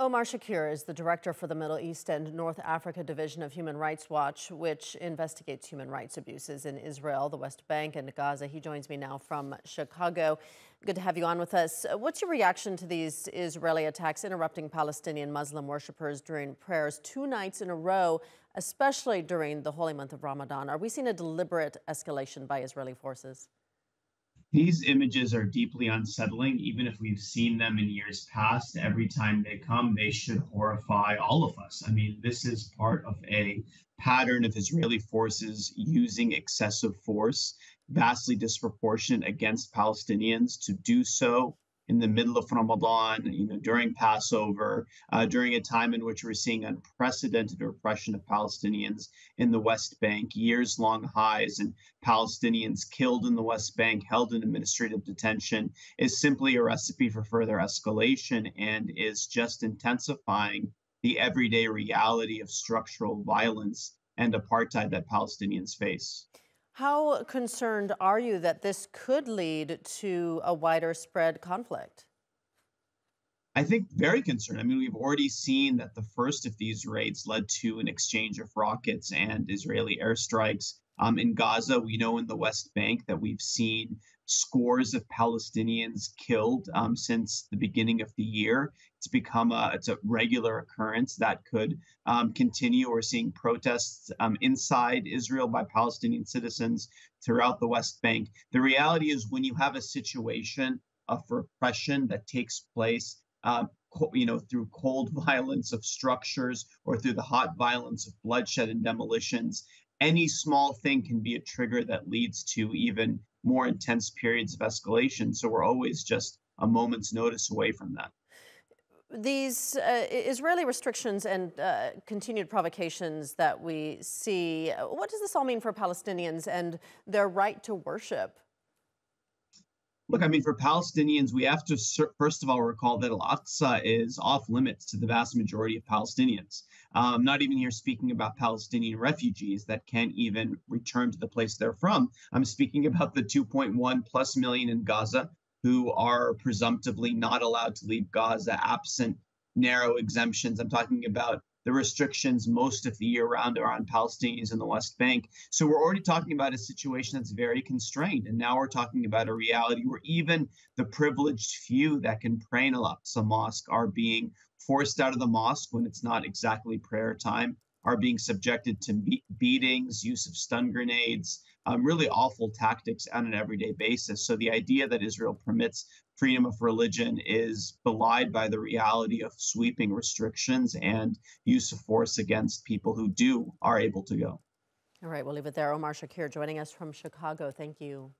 Omar Shakir is the director for the Middle East and North Africa division of Human Rights Watch, which investigates human rights abuses in Israel, the West Bank, and Gaza. He joins me now from Chicago. Good to have you on with us. What's your reaction to these Israeli attacks interrupting Palestinian Muslim worshippers during prayers 2 nights in a row, especially during the holy month of Ramadan? Are we seeing a deliberate escalation by Israeli forces? These images are deeply unsettling, even if we've seen them in years past. Every time they come, they should horrify all of us. I mean, this is part of a pattern of Israeli forces using excessive force, vastly disproportionate against Palestinians, to do so in the middle of Ramadan, during Passover, during a time in which we're seeing unprecedented repression of Palestinians in the West Bank, years-long highs, and Palestinians killed in the West Bank, held in administrative detention, is simply a recipe for further escalation and is just intensifying the everyday reality of structural violence and apartheid that Palestinians face. How concerned are you that this could lead to a wider spread conflict? I think very concerned. I mean, we've already seen that the first of these raids led to an exchange of rockets and Israeli airstrikes. In Gaza, we know in the West Bank that we've seen scores of Palestinians killed since the beginning of the year. It's become it's a regular occurrence that could continue. We're seeing protests inside Israel by Palestinian citizens throughout the West Bank. The reality is, when you have a situation of repression that takes place, through cold violence of structures or through the hot violence of bloodshed and demolitions, any small thing can be a trigger that leads to even more intense periods of escalation. So we're always just a moment's notice away from that. These Israeli restrictions and continued provocations that we see, what does this all mean for Palestinians and their right to worship? Look, I mean, for Palestinians, we have to, first of all, recall that Al-Aqsa is off limits to the vast majority of Palestinians. I'm not even here speaking about Palestinian refugees that can't even return to the place they're from. I'm speaking about the 2.1+ million in Gaza who are presumptively not allowed to leave Gaza absent narrow exemptions. I'm talking about the restrictions most of the year round are on Palestinians in the West Bank. So we're already talking about a situation that's very constrained. And now we're talking about a reality where even the privileged few that can pray in Al-Aqsa Mosque are being forced out of the mosque when it's not exactly prayer time, are being subjected to beatings, use of stun grenades, really awful tactics on an everyday basis. So the idea that Israel permits freedom of religion is belied by the reality of sweeping restrictions and use of force against people who are able to go. All right, we'll leave it there. Omar Shakir joining us from Chicago. Thank you.